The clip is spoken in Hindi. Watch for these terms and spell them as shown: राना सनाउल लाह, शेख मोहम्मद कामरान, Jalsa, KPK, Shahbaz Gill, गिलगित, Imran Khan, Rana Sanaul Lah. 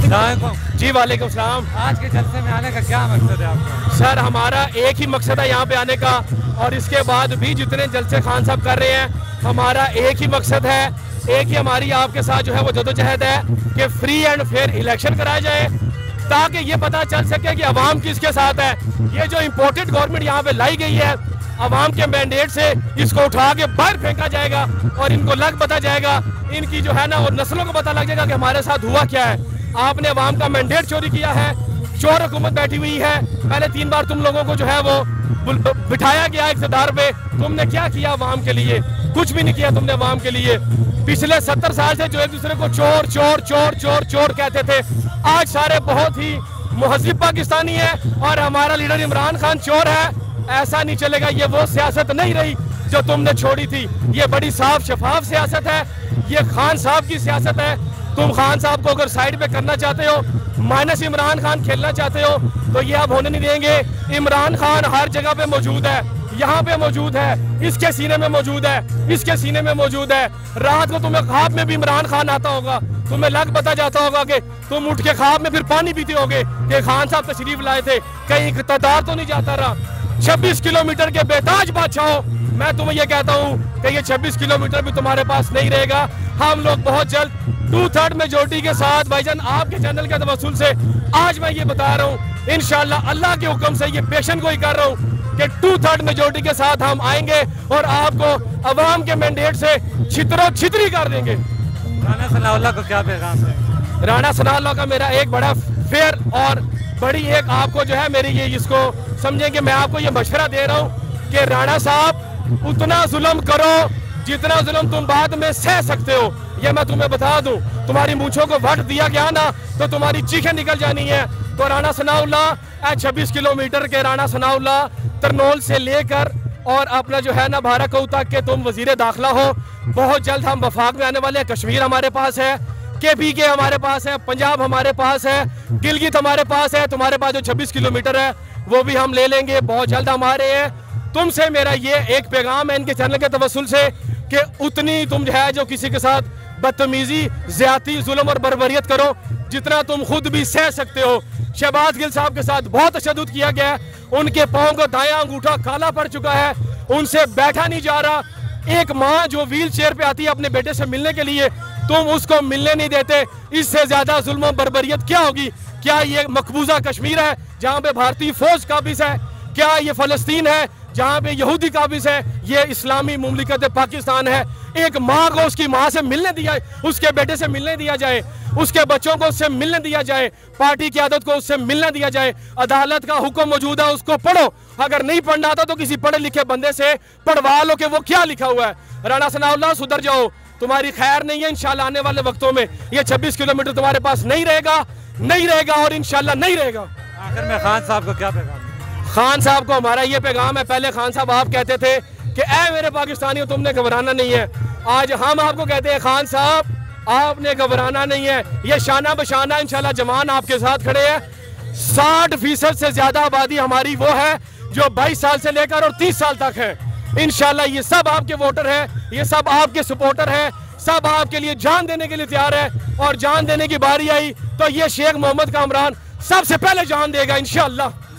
जी वालेकुम सलाम। आज के जलसे में आने का क्या मकसद है आपका? सर हमारा एक ही मकसद है यहाँ पे आने का, और इसके बाद भी जितने जलसे खान साहब कर रहे हैं हमारा एक ही मकसद है, एक ही हमारी आपके साथ जो है वो जदोजहद है कि फ्री एंड फेयर इलेक्शन कराया जाए ताकि ये पता चल सके कि अवाम किसके साथ है। ये जो इम्पोर्टेड गवर्नमेंट यहाँ पे लाई गई है अवाम के मैंडेट से इसको उठा के बाहर फेंका जाएगा और इनको लग पता जाएगा, इनकी जो है ना वो नस्लों को पता लग जाएगा कि हमारे साथ हुआ क्या है। आपने अवाम का मैंडेट चोरी किया है, चोर हुकूमत बैठी हुई है। पहले 3 बार तुम लोगों को जो है वो बिठाया गया इकतदार पे, तुमने क्या किया अवाम के लिए? कुछ भी नहीं किया तुमने अवाम के लिए। पिछले 70 साल से जो एक दूसरे को चोर चोर चोर चोर चोर कहते थे, आज सारे बहुत ही मुहज़्ज़िब पाकिस्तानी है और हमारा लीडर इमरान खान चोर है। ऐसा नहीं चलेगा। ये वो सियासत नहीं रही जो तुमने छोड़ी थी, ये बड़ी साफ शफाफ सियासत है, ये खान साहब की सियासत है। तुम खान साहब को अगर साइड पे करना चाहते हो, माइनस इमरान खान खेलना चाहते हो, तो ये आप होने नहीं देंगे। इमरान खान हर जगह पे मौजूद है, यहाँ पे मौजूद है, इसके सीने में मौजूद है, इसके सीने में मौजूद है। रात को तुम्हें ख्वाब में भी इमरान खान आता होगा, तुम्हें लग पता जाता होगा कि तुम उठ के ख्वाब में फिर पानी पीते होगे कि खान साहब तशरीफ लाए थे, कहीं इक़्तिदार तो नहीं जाता रहा। 26 किलोमीटर के बेताज बादशाहों, मैं तुम्हें यह कहता हूँ कि ये 26 किलोमीटर भी तुम्हारे पास नहीं रहेगा। हम लोग बहुत जल्द 2/3 मेजोरिटी के साथ भाईजान आपके चैनल के तवस्सुल से आज मैं ये बता रहा हूँ, इंशाल्लाह अल्लाह के हुक्म से ये पेशन गोई कर रहा हूँ कि 2/3 मेजोरिटी के साथ हम आएंगे और आपको अवाम के मैंडेट से छितरो छितरी कर देंगे। राना सनाउल लाह को क्या पैगाम है? राना सनाउल लाह का मेरा एक बड़ा फेयर और बड़ी एक आपको जो है मेरी ये इसको समझेंगे, मैं आपको ये मशवरा दे रहा हूँ कि राणा साहब उतना जुल्म करो जितना जुल्म तुम बाद में सह सकते हो। ये मैं तुम्हें बता दूं, तुम्हारी मूंछों को वट दिया गया ना तो तुम्हारी चीखें निकल जानी है। तो राणा सनाउल लाह 26 किलोमीटर के राणा सनाउल लाह तरनोल से लेकर और अपना जो है ना भारकऊ तक के तुम वजीर दाखिला हो। बहुत जल्द हम वफाक में आने वाले हैं। कश्मीर हमारे पास है, KPK हमारे पास है, पंजाब हमारे पास है, गिलगित हमारे पास है। तुम्हारे पास जो 26 किलोमीटर है वो भी हम ले लेंगे, बहुत जल्द हम आ रहे हैं। तुमसे मेरा ये एक पैगाम है इनके चैनल के तवस्सुल से कि उतनी तुम जो है जो किसी के साथ बदतमीजी, ज्यादती, जुल्म और बर्बरियत करो जितना तुम खुद भी सह सकते हो। शहबाज गिल साहब के साथ बहुत तशद्दुद किया गया है, उनके पाँव को दायां अंगूठा काला पड़ चुका है, उनसे बैठा नहीं जा रहा। एक माँ जो व्हील चेयर पे आती है अपने बेटे से मिलने के लिए, तुम उसको मिलने नहीं देते। इससे ज्यादा जुल्म और बर्बरियत क्या होगी? क्या ये मकबूजा कश्मीर है जहाँ पे भारतीय फौज काबिज है? क्या ये फलस्तीन है जहाँ पे यहूदी काबिज है? ये इस्लामी मुमलिकत पाकिस्तान है। एक माँ को उसकी माँ से मिलने दिया, उसके बेटे से मिलने दिया जाए, उसके बच्चों को उससे मिलने दिया जाए, पार्टी की आदत को उससे मिलने दिया जाए। अदालत का हुक्म मौजूद है, उसको पढ़ो। अगर नहीं पढ़ना आता तो किसी पढ़े लिखे बंदे से पढ़वा लो कि वो क्या लिखा हुआ है। राणा सनाउल लाह सुधर जाओ, तुम्हारी खैर नहीं है। इंशाल्लाह आने वाले वक्तों में ये 26 किलोमीटर तुम्हारे पास नहीं रहेगा, नहीं रहेगा और इंशाल्लाह नहीं रहेगा। आखिर में खान साहब को क्या पैगाम? खान साहब को हमारा ये पैगाम है, पहले खान साहब आप कहते थे कि ऐ मेरे पाकिस्तानियों तुमने घबराना नहीं है, आज हम आपको कहते हैं खान साहब आपने घबराना नहीं है। ये शाना बशाना इंशाल्लाह जवान आपके साथ खड़े हैं। 60% से ज्यादा आबादी हमारी वो है जो 22 साल से लेकर और 30 साल तक है। इंशाल्लाह ये सब आपके वोटर है, ये सब आपके सपोर्टर है, सब आपके लिए जान देने के लिए तैयार है। और जान देने की बारी आई तो ये शेख मोहम्मद कामरान सबसे पहले जान देगा इंशाल्लाह।